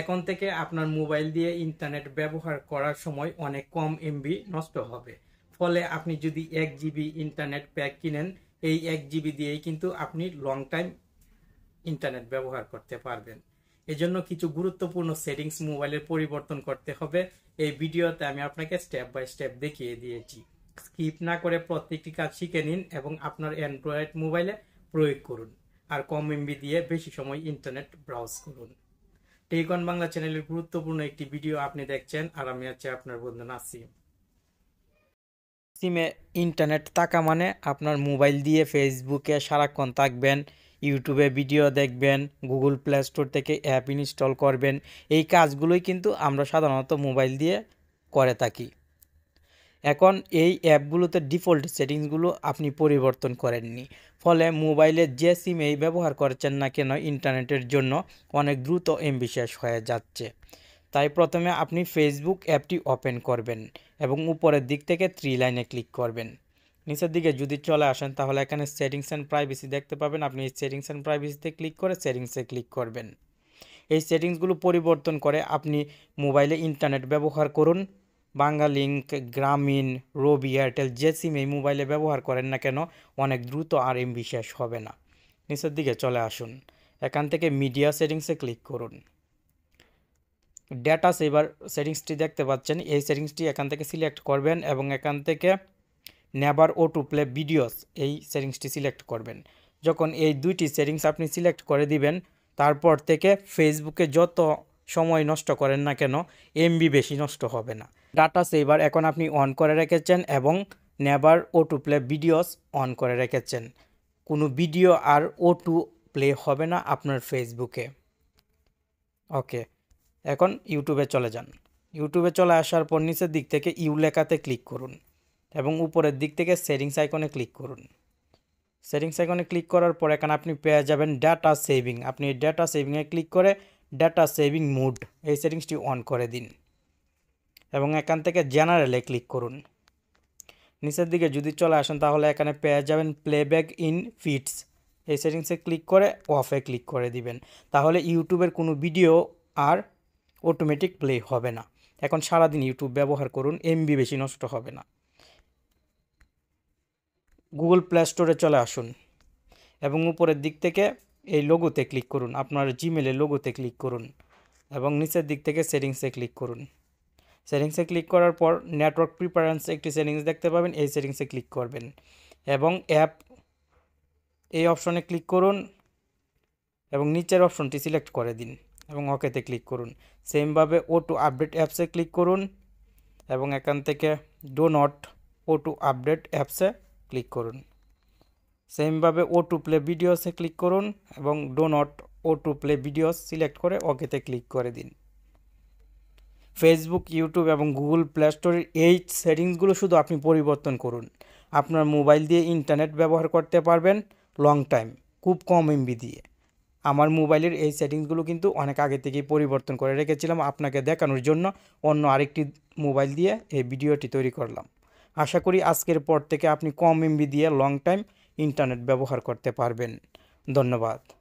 এখন থেকে আপনার মোবাইল দিয়ে ইন্টারনেট ব্যবহার করার সময় অনেক কম এমবি নষ্ট হবে। ফলে আপনি যদি 1 GB ইন্টারনেট প্যাক কিনেন, এই 1 GB দিয়েই কিন্তু আপনি লং টাইম ইন্টারনেট ব্যবহার করতে পারবেন। এজন্য কিছু গুরুত্বপূর্ণ সেটিংস মোবাইলের পরিবর্তন করতে হবে। এই ভিডিওতে আমি আপনাকে স্টেপ বাই স্টেপ দেখিয়ে দিয়েছি। স্কিপ না করে প্রত্যেকটি কাজ শিখে নিন এবং আপনার অ্যান্ড্রয়েড মোবাইলে প্রয়োগ করুন, আর কম এমবি দিয়ে বেশি সময় ইন্টারনেট ব্রাউজ করুন। টেক অন বাংলা চ্যানেলের গুরুত্বপূর্ণ একটি ভিডিও আপনি দেখছেন, আর আমি আছি আপনার বন্ধু নাসিম। সিমে ইন্টারনেট থাকা মানে আপনার মোবাইল দিয়ে ফেসবুকে সারাক্ষণ থাকবেন, ইউটিউবে ভিডিও দেখবেন, গুগল প্লে স্টোর থেকে অ্যাপ ইনস্টল করবেন। এই কাজগুলোই কিন্তু আমরা সাধারণত মোবাইল দিয়ে করে থাকি। এখন এই অ্যাপগুলোতে ডিফল্ট সেটিংসগুলো আপনি পরিবর্তন করেননি, ফলে মোবাইলে যে সিমেই ব্যবহার করছেন না কেন ইন্টারনেটের জন্য অনেক দ্রুত এমবি শেষ হয়ে যাচ্ছে। তাই প্রথমে আপনি ফেসবুক অ্যাপটি ওপেন করবেন এবং উপরের দিক থেকে 3 লাইনে ক্লিক করবেন। নিচের দিকে যদি চলে আসেন তাহলে এখানে সেটিংস অ্যান্ড প্রাইভেসি দেখতে পাবেন। আপনি সেটিংস অ্যান্ড প্রাইভেসিতে ক্লিক করে সেটিংসে ক্লিক করবেন। এই সেটিংসগুলো পরিবর্তন করে আপনি মোবাইলে ইন্টারনেট ব্যবহার করুন। বাংলালিংক, গ্রামীণ, রবি, এয়ারটেল যে সিম এই মোবাইলে ব্যবহার করেন না কেন অনেক দ্রুত আর এমবি শেষ হবে না। নিচের দিকে চলে আসুন, এখান থেকে মিডিয়া সেটিংসে ক্লিক করুন। ডেটা সেভার সেটিংসটি দেখতে পাচ্ছেন, এই সেটিংসটি এখান থেকে সিলেক্ট করবেন এবং এখান থেকে নেভার অটো প্লে ভিডিওস এই সেটিংসটি সিলেক্ট করবেন। যখন এই দুইটি সেটিংস আপনি সিলেক্ট করে দিবেন, তারপর থেকে ফেসবুকে যত সময় নষ্ট করেন না কেন এমবি বেশি নষ্ট হবে না। ডাটা সেভার এখন আপনি অন করে রেখেছেন এবং never auto play videos on করে রেখেছেন। কোনো ভিডিও আর অটো প্লে হবে না আপনার ফেসবুকে। ওকে, এখন ইউটিউবে চলে যান। ইউটিউবে চলে আসার পর নিচের দিক থেকে ইউ লেখাতে ক্লিক করুন এবং উপরের দিক থেকে সেটিংস আইকনে ক্লিক করুন। সেটিংস আইকনে ক্লিক করার পর এখানে আপনি পেয়ে যাবেন ডাটা সেভিং। আপনি ডাটা সেভিংয়ে ক্লিক করে ডাটা সেভিং মোড এই সেটিংসটি অন করে দিন এবং এখান থেকে জেনারেলে ক্লিক করুন। নিচের দিকে যদি চলে আসেন তাহলে এখানে পেয়ে যাবেন প্লেব্যাক ইন ফিডস এই সেটিংসে ক্লিক করে অফে ক্লিক করে দিবেন। তাহলে ইউটিউবের কোনো ভিডিও আর অটোমেটিক প্লে হবে না। এখন সারাদিন ইউটিউব ব্যবহার করুন, এমবি বেশি নষ্ট হবে না। গুগল প্লে স্টোরে চলে আসুন এবং উপরের দিক থেকে এই লোগোতে ক্লিক করুন, আপনার জিমেলের লোগোতে ক্লিক করুন এবং নিচের দিক থেকে সেটিংসে ক্লিক করুন। সেটিংসে ক্লিক করার পর নেটওয়ার্ক প্রিফারেন্স একটি সেটিংস দেখতে পাবেন, এই সেটিংসে ক্লিক করবেন এবং অ্যাপ এই অপশনে ক্লিক করুন এবং নিচের অপশনটি সিলেক্ট করে দিন এবং ওকেতে ক্লিক করুন। সেমভাবে ও টু আপডেট অ্যাপসে ক্লিক করুন এবং এখান থেকে do not auto update অ্যাপসে ক্লিক করুন। সেমভাবে ও টু প্লে ভিডিওসে ক্লিক করুন এবং do not auto play videos select করে ওকেতে ক্লিক করে দিন। ফেসবুক, ইউটিউব এবং গুগল প্লে স্টোরের এই সেটিংসগুলো শুধু আপনি পরিবর্তন করুন। আপনার মোবাইল দিয়ে ইন্টারনেট ব্যবহার করতে পারবেন লং টাইম, খুব কম এমবি দিয়ে। আমার মোবাইলের এই সেটিংসগুলো কিন্তু অনেক আগে থেকেই পরিবর্তন করে রেখেছিলাম, আপনাকে দেখানোর জন্য অন্য আরেকটি মোবাইল দিয়ে এই ভিডিওটি তৈরি করলাম। আশা করি আজকের পর থেকে আপনি কম এমবি দিয়ে লং টাইম ইন্টারনেট ব্যবহার করতে পারবেন। ধন্যবাদ।